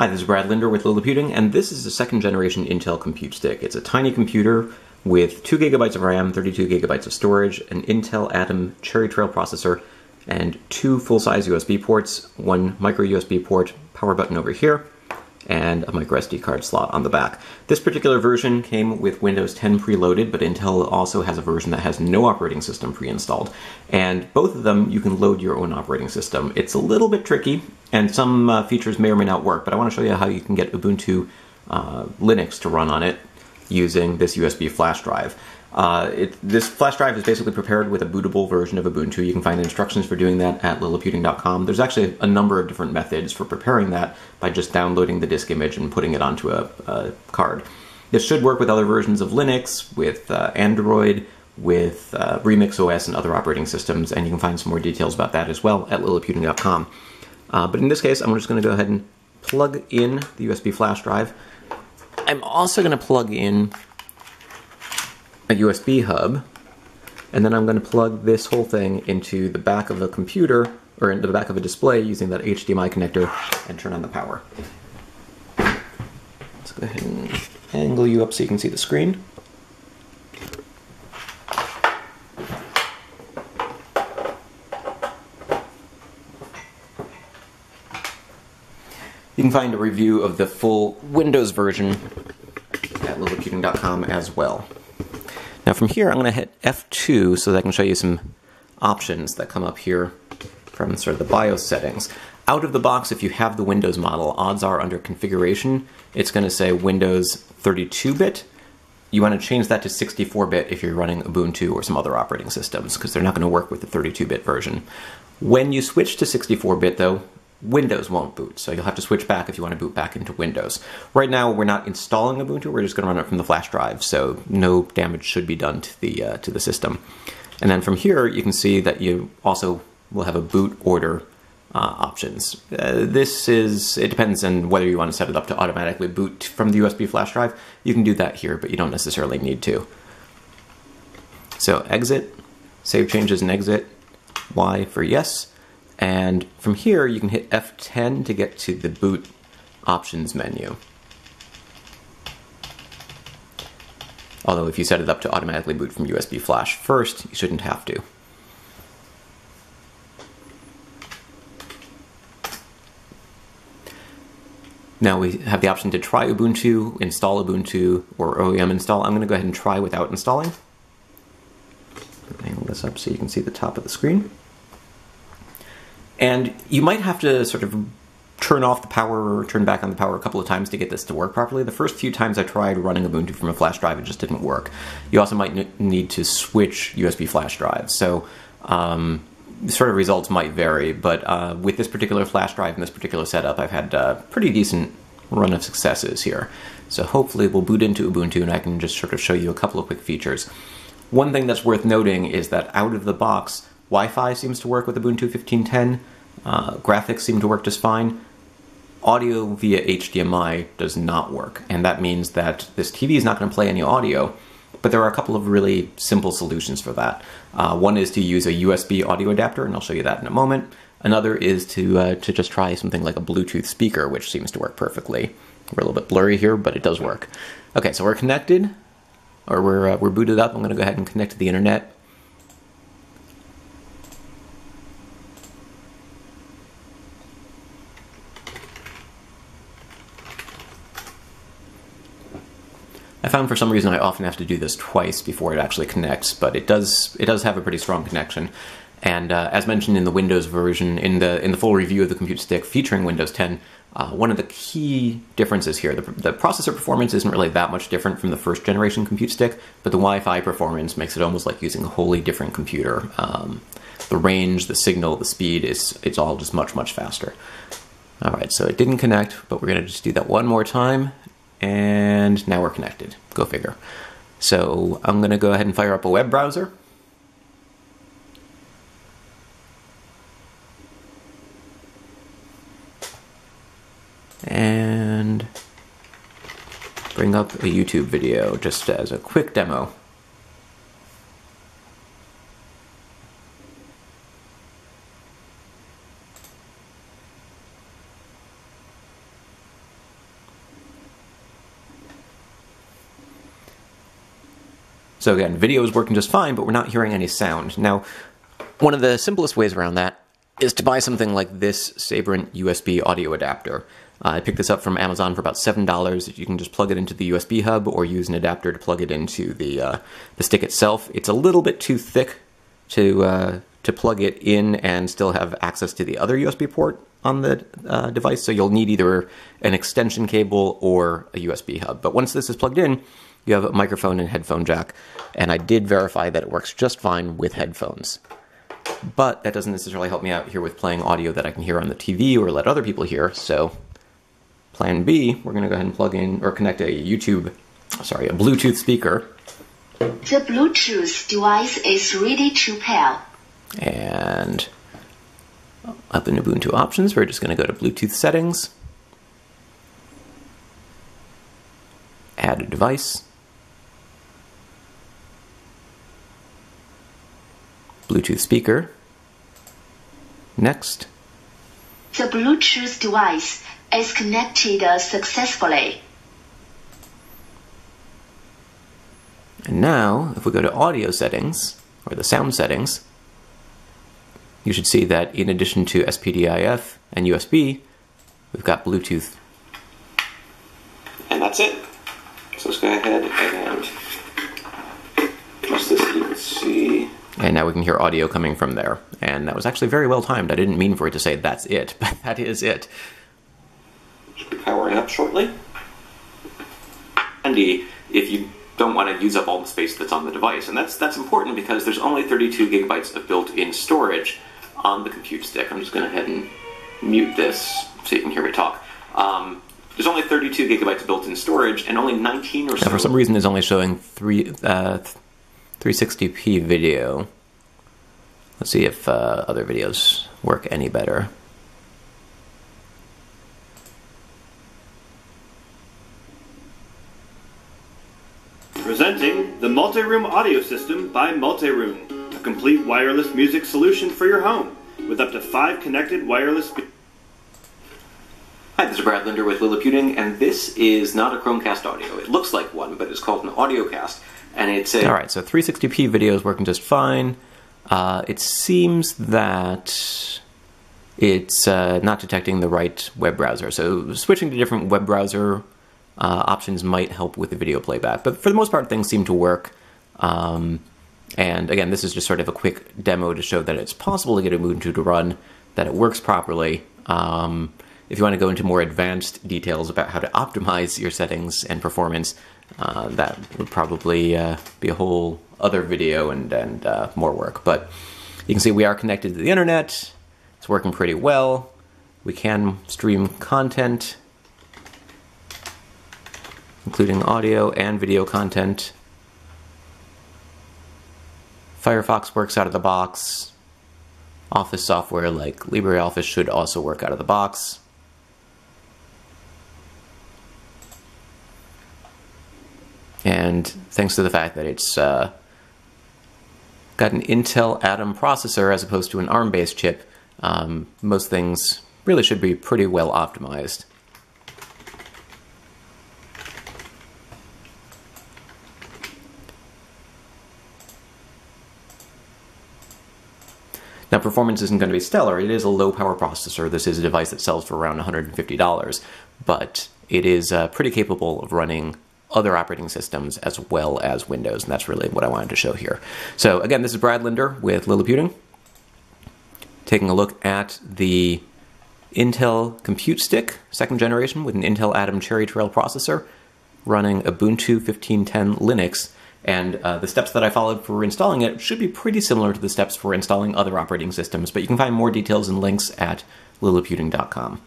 Hi, this is Brad Linder with Liliputing, and this is the second generation Intel Compute Stick. It's a tiny computer with 2 GB of RAM, 32 GB of storage, an Intel Atom Cherry Trail processor, and 2 full-size USB ports, 1 micro USB port, power button over here, and a micro SD card slot on the back. This particular version came with Windows 10 preloaded, but Intel also has a version that has no operating system pre-installed. And both of them, you can load your own operating system. It's a little bit tricky, and some features may or may not work, but I want to show you how you can get Ubuntu Linux to run on it using this USB flash drive. This flash drive is basically prepared with a bootable version of Ubuntu. You can find instructions for doing that at liliputing.com. There's actually a number of different methods for preparing that by just downloading the disk image and putting it onto a card. This should work with other versions of Linux, with Android, with Remix OS and other operating systems, and you can find some more details about that as well at liliputing.com. But in this case, I'm just going to go ahead and plug in the USB flash drive. I'm also going to plug in a USB hub, and then I'm going to plug this whole thing into the back of a computer, or into the back of a display using that HDMI connector, and turn on the power. Let's go ahead and angle you up so you can see the screen. You can find a review of the full Windows version at liliputing.com as well. Now from here, I'm going to hit F2 so that I can show you some options that come up here from sort of the BIOS settings. Out of the box, if you have the Windows model, odds are under configuration, it's going to say Windows 32-bit. You want to change that to 64-bit if you're running Ubuntu or some other operating systems, because they're not going to work with the 32-bit version. When you switch to 64-bit, though, Windows won't boot, so you'll have to switch back if you want to boot back into Windows. Right now, we're not installing Ubuntu, we're just going to run it from the flash drive, so no damage should be done to the system. And then from here, you can see that you also will have a boot order options. It depends on whether you want to set it up to automatically boot from the USB flash drive. You can do that here, but you don't necessarily need to. So exit, save changes and exit, Y for yes. And from here, you can hit F10 to get to the boot options menu. Although if you set it up to automatically boot from USB flash first, you shouldn't have to. Now we have the option to try Ubuntu, install Ubuntu, or OEM install. I'm going to go ahead and try without installing. Angle this up so you can see the top of the screen. And you might have to sort of turn off the power or turn back on the power a couple of times to get this to work properly. The first few times I tried running Ubuntu from a flash drive, it just didn't work. You also might need to switch USB flash drives. So sort of results might vary, but with this particular flash drive and this particular setup, I've had a pretty decent run of successes here. So hopefully we'll boot into Ubuntu and I can just sort of show you a couple of quick features. One thing that's worth noting is that out of the box, Wi-Fi seems to work with Ubuntu 15.10, graphics seem to work just fine. Audio via HDMI does not work, and that means that this TV is not going to play any audio, but there are a couple of really simple solutions for that. One is to use a USB audio adapter, and I'll show you that in a moment. Another is to just try something like a Bluetooth speaker, which seems to work perfectly. We're a little bit blurry here, but it does work. Okay, so we're connected, or we're booted up. I'm going to go ahead and connect to the internet. I found for some reason I often have to do this twice before it actually connects, but it does have a pretty strong connection. And as mentioned in the Windows version, in the full review of the Compute Stick featuring Windows 10, one of the key differences here, the processor performance isn't really that much different from the first generation Compute Stick, but the Wi-Fi performance makes it almost like using a wholly different computer. The range, the signal, the speed, it's all just much, much faster. All right, so it didn't connect, but we're gonna just do that one more time. And now we're connected. Go figure. So I'm going to go ahead and fire up a web browser. And bring up a YouTube video just as a quick demo. So again, video is working just fine, but we're not hearing any sound. Now, one of the simplest ways around that is to buy something like this Sabrent USB audio adapter. I picked this up from Amazon for about $7. You can just plug it into the USB hub or use an adapter to plug it into the stick itself. It's a little bit too thick to plug it in and still have access to the other USB port on the device, so you'll need either an extension cable or a USB hub. But once this is plugged in, you have a microphone and headphone jack, and I did verify that it works just fine with headphones. But that doesn't necessarily help me out here with playing audio that I can hear on the TV or let other people hear, so plan B, we're gonna go ahead and plug in, or connect a Bluetooth speaker. The Bluetooth device is ready to pair. And up in Ubuntu options, we're just going to go to Bluetooth settings, add a device, Bluetooth speaker, next. The Bluetooth device is connected successfully. And now, if we go to audio settings, or the sound settings, you should see that in addition to SPDIF and USB, we've got Bluetooth. And that's it. So let's go ahead and press this, you can see. And now we can hear audio coming from there. And that was actually very well timed. I didn't mean for it to say that's it, but that is it. Should be powering up shortly. Andy, if you don't want to use up all the space that's on the device. And that's important because there's only 32 gigabytes of built-in storage on the Compute Stick. I'm just going to go ahead and mute this so you can hear me talk. There's only 32 gigabytes of built-in storage and only 19 or so. Now for some reason it's only showing 360p video. Let's see if other videos work any better. Presenting the Multiroom Audio System by Multiroom, a complete wireless music solution for your home with up to 5 connected wireless. Hi, this is Brad Linder with Liliputing, and this is not a Chromecast audio. It looks like one, but it's called an AudioCast, and it's a... Alright, so 360p video is working just fine. It seems that it's not detecting the right web browser, so switching to a different web browser options might help with the video playback, but for the most part things seem to work. And again, this is just sort of a quick demo to show that it's possible to get Ubuntu to run, that it works properly. If you want to go into more advanced details about how to optimize your settings and performance, that would probably be a whole other video and more work. But you can see we are connected to the internet, it's working pretty well, we can stream content, including audio and video content. Firefox works out of the box. Office software like LibreOffice should also work out of the box. And thanks to the fact that it's got an Intel Atom processor as opposed to an ARM-based chip, most things really should be pretty well optimized. Now, performance isn't going to be stellar. It is a low-power processor. This is a device that sells for around $150, but it is pretty capable of running other operating systems as well as Windows, and that's really what I wanted to show here. So, again, this is Brad Linder with Liliputing, taking a look at the Intel Compute Stick, 2nd generation, with an Intel Atom Cherry Trail processor, running Ubuntu 15.10 Linux. And the steps that I followed for installing it should be pretty similar to the steps for installing other operating systems, but you can find more details and links at liliputing.com.